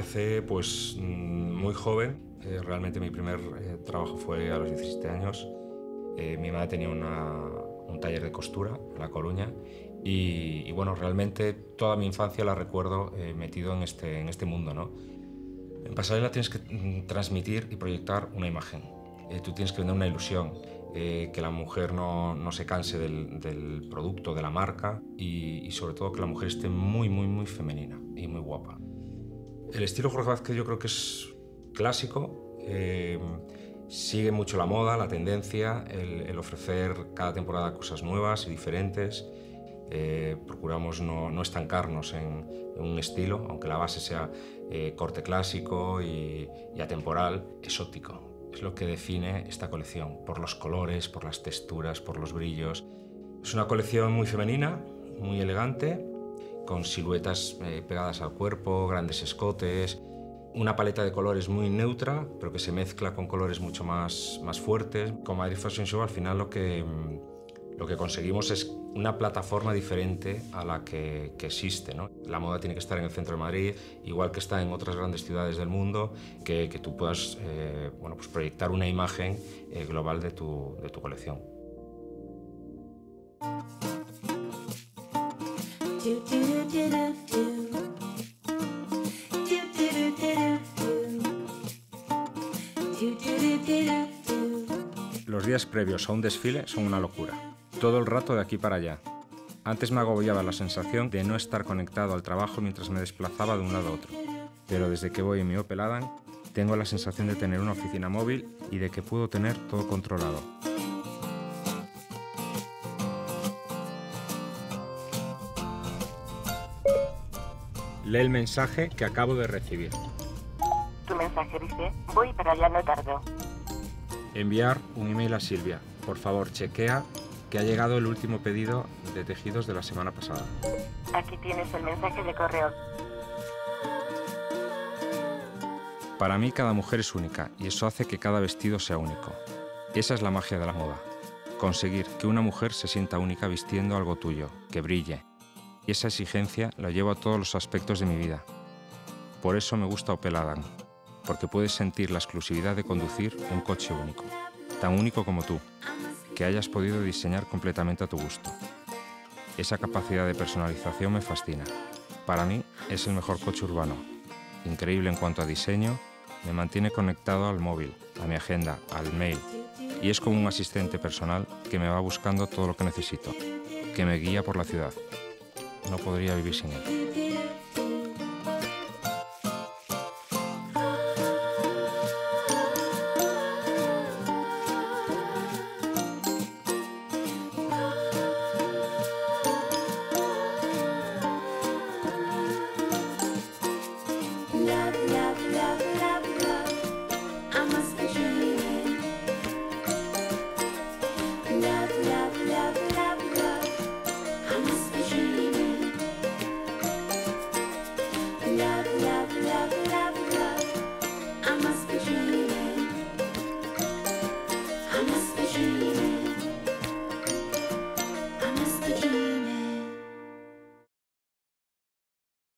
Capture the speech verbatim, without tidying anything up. empecé pues muy joven. Eh, realmente mi primer eh, trabajo fue a los diecisiete años. Eh, mi madre tenía una, un taller de costura en La Coruña y, y bueno, realmente toda mi infancia la recuerdo eh, metido en este, en este mundo, ¿no? En pasarela tienes que transmitir y proyectar una imagen. Eh, tú tienes que vender una ilusión, eh, que la mujer no, no se canse del, del producto, de la marca y, y sobre todo que la mujer esté muy, muy, muy femenina y muy guapa. El estilo Jorge Vázquez yo creo que es clásico, eh, sigue mucho la moda, la tendencia, el, el ofrecer cada temporada cosas nuevas y diferentes. Eh, procuramos no, no estancarnos en, en un estilo, aunque la base sea eh, corte clásico y, y atemporal, exótico. Es lo que define esta colección, por los colores, por las texturas, por los brillos. Es una colección muy femenina, muy elegante, con siluetas eh, pegadas al cuerpo, grandes escotes, una paleta de colores muy neutra, pero que se mezcla con colores mucho más, más fuertes. Con Madrid Fashion Show al final lo que... Lo que conseguimos es una plataforma diferente a la que, que existe, ¿no? La moda tiene que estar en el centro de Madrid, igual que está en otras grandes ciudades del mundo, que, que tú puedas eh, bueno, pues proyectar una imagen eh, global de tu, de tu colección. Los días previos a un desfile son una locura. Todo el rato de aquí para allá. Antes me agobiaba la sensación de no estar conectado al trabajo mientras me desplazaba de un lado a otro. Pero desde que voy en mi Opel Adam, tengo la sensación de tener una oficina móvil y de que puedo tener todo controlado. Lee el mensaje que acabo de recibir. Tu mensaje dice, voy para allá, no tardo. Enviar un email a Silvia. Por favor, chequea que ha llegado el último pedido de tejidos de la semana pasada. Aquí tienes el mensaje de correo. Para mí cada mujer es única y eso hace que cada vestido sea único. Esa es la magia de la moda. Conseguir que una mujer se sienta única vistiendo algo tuyo, que brille. Y esa exigencia la llevo a todos los aspectos de mi vida. Por eso me gusta Opel Adam, porque puedes sentir la exclusividad de conducir un coche único, tan único como tú, que hayas podido diseñar completamente a tu gusto. Esa capacidad de personalización me fascina. Para mí es el mejor coche urbano. Increíble en cuanto a diseño, me mantiene conectado al móvil, a mi agenda, al mail, y es como un asistente personal que me va buscando todo lo que necesito, que me guía por la ciudad. No podría vivir sin él. I must